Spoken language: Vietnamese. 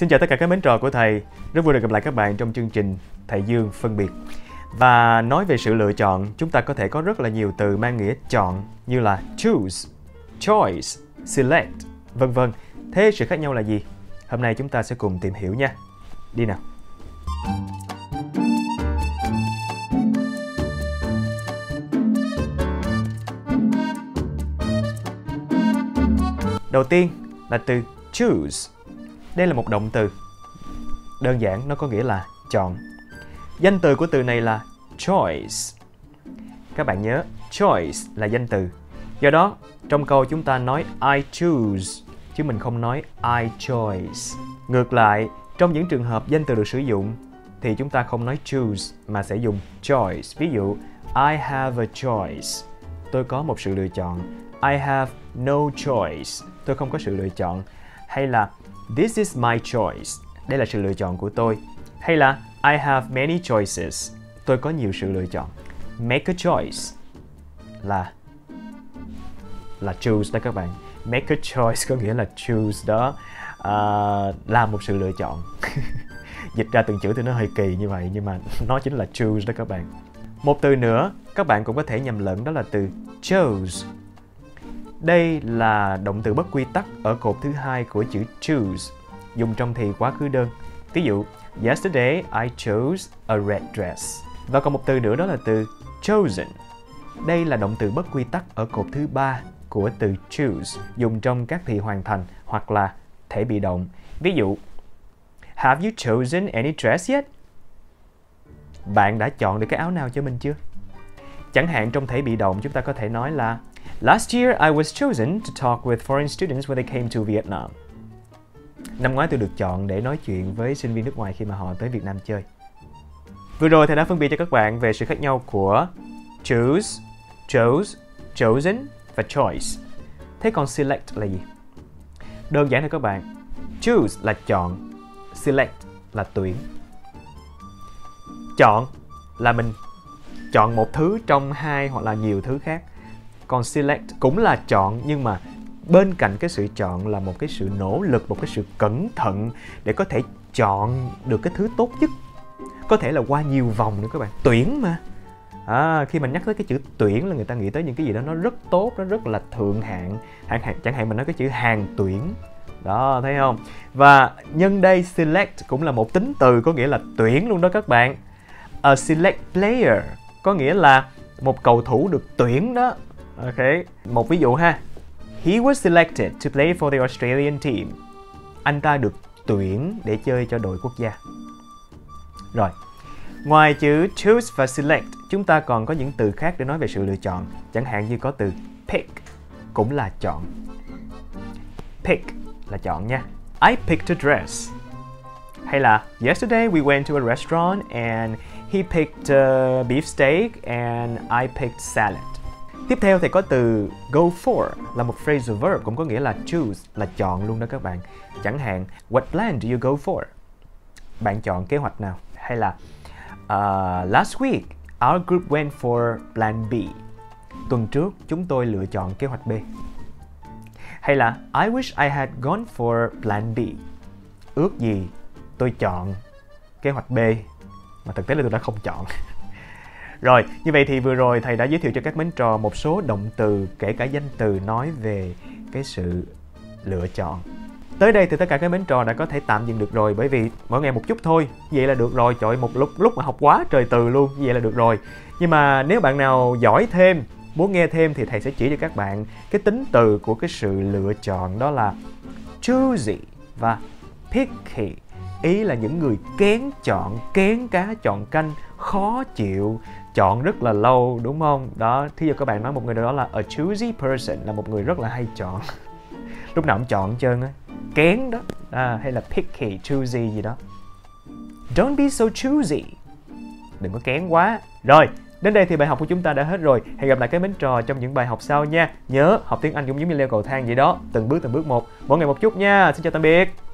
Xin chào tất cả các mến trò của Thầy. Rất vui được gặp lại các bạn trong chương trình Thầy Dương Phân Biệt. Và nói về sự lựa chọn, chúng ta có thể có rất là nhiều từ mang nghĩa chọn như là choose, choice, select, vân vân. Thế sự khác nhau là gì? Hôm nay chúng ta sẽ cùng tìm hiểu nha. Đi nào. Đầu tiên là từ choose. Đây là một động từ. Đơn giản nó có nghĩa là chọn. Danh từ của từ này là choice. Các bạn nhớ, choice là danh từ. Do đó, trong câu chúng ta nói I choose, chứ mình không nói I choice. Ngược lại, trong những trường hợp danh từ được sử dụng, thì chúng ta không nói choose mà sẽ dùng choice. Ví dụ, I have a choice. Tôi có một sự lựa chọn. I have no choice. Tôi không có sự lựa chọn. Hay là this is my choice. Đây là sự lựa chọn của tôi. Hay là I have many choices. Tôi có nhiều sự lựa chọn. Make a choice là choose đó các bạn. Make a choice có nghĩa là choose đó. Làm một sự lựa chọn. Dịch ra từng chữ thì nó hơi kỳ như vậy, nhưng mà nó chính là choose đó các bạn. Một từ nữa các bạn cũng có thể nhầm lẫn, đó là từ chose. Đây là động từ bất quy tắc ở cột thứ hai của chữ choose, dùng trong thì quá khứ đơn. Ví dụ, yesterday I chose a red dress. Và còn một từ nữa đó là từ chosen. Đây là động từ bất quy tắc ở cột thứ ba của từ choose, dùng trong các thì hoàn thành hoặc là thể bị động. Ví dụ, have you chosen any dress yet? Bạn đã chọn được cái áo nào cho mình chưa? Chẳng hạn trong thể bị động chúng ta có thể nói là last year I was chosen to talk with foreign students when they came to Vietnam. Năm ngoái tôi được chọn để nói chuyện với sinh viên nước ngoài khi mà họ tới Việt Nam chơi. Vừa rồi Thầy đã phân biệt cho các bạn về sự khác nhau của choose, chose, chosen và choice. Thế còn select là gì? Đơn giản thôi các bạn. Choose là chọn, select là tuyển. Chọn là mình chọn một thứ trong hai hoặc là nhiều thứ khác. Còn select cũng là chọn, nhưng mà bên cạnh cái sự chọn là một cái sự nỗ lực, một cái sự cẩn thận để có thể chọn được cái thứ tốt nhất. Có thể là qua nhiều vòng nữa các bạn. Tuyển mà. Khi mình nhắc tới cái chữ tuyển là người ta nghĩ tới những cái gì đó nó rất tốt, nó rất là thượng hạng. Chẳng hạn mình nói cái chữ hàng tuyển. Đó, thấy không? Và nhân đây select cũng là một tính từ, có nghĩa là tuyển luôn đó các bạn. A select player có nghĩa là một cầu thủ được tuyển đó. Ok, một ví dụ ha. He was selected to play for the Australian team. Anh ta được tuyển để chơi cho đội quốc gia. Rồi, ngoài chữ choose và select, chúng ta còn có những từ khác để nói về sự lựa chọn. Chẳng hạn như có từ pick, cũng là chọn. Pick là chọn nha. I picked a dress. Hay là yesterday we went to a restaurant and he picked beef steak and I picked salad. Tiếp theo thì có từ go for, là một phrasal verb, cũng có nghĩa là choose, là chọn luôn đó các bạn. Chẳng hạn, what plan do you go for? Bạn chọn kế hoạch nào? Hay là last week, our group went for plan B. Tuần trước, chúng tôi lựa chọn kế hoạch B. Hay là I wish I had gone for plan B. Ước gì tôi chọn kế hoạch B, mà thực tế là tôi đã không chọn. Rồi, như vậy thì vừa rồi Thầy đã giới thiệu cho các mến trò một số động từ, kể cả danh từ nói về cái sự lựa chọn. Tới đây thì tất cả các mến trò đã có thể tạm dừng được rồi, bởi vì mỗi ngày một chút thôi, vậy là được rồi. Trời, một lúc mà học quá trời từ luôn, vậy là được rồi. Nhưng mà nếu bạn nào giỏi thêm, muốn nghe thêm thì Thầy sẽ chỉ cho các bạn cái tính từ của cái sự lựa chọn, đó là choosy và picky. Ý là những người kén chọn, kén cá chọn canh, khó chịu, chọn rất là lâu, đúng không? Đó, thí dụ các bạn nói một người đó là a choosy person, là một người rất là hay chọn. Lúc nào cũng chọn trơn á, kén đó. Hay là picky, choosy gì đó. Don't be so choosy. Đừng có kén quá. Rồi, đến đây thì bài học của chúng ta đã hết rồi. Hẹn gặp lại các mến trò trong những bài học sau nha. Nhớ, học tiếng Anh cũng giống như leo cầu thang vậy đó, từng bước một. Mỗi ngày một chút nha. Xin chào tạm biệt.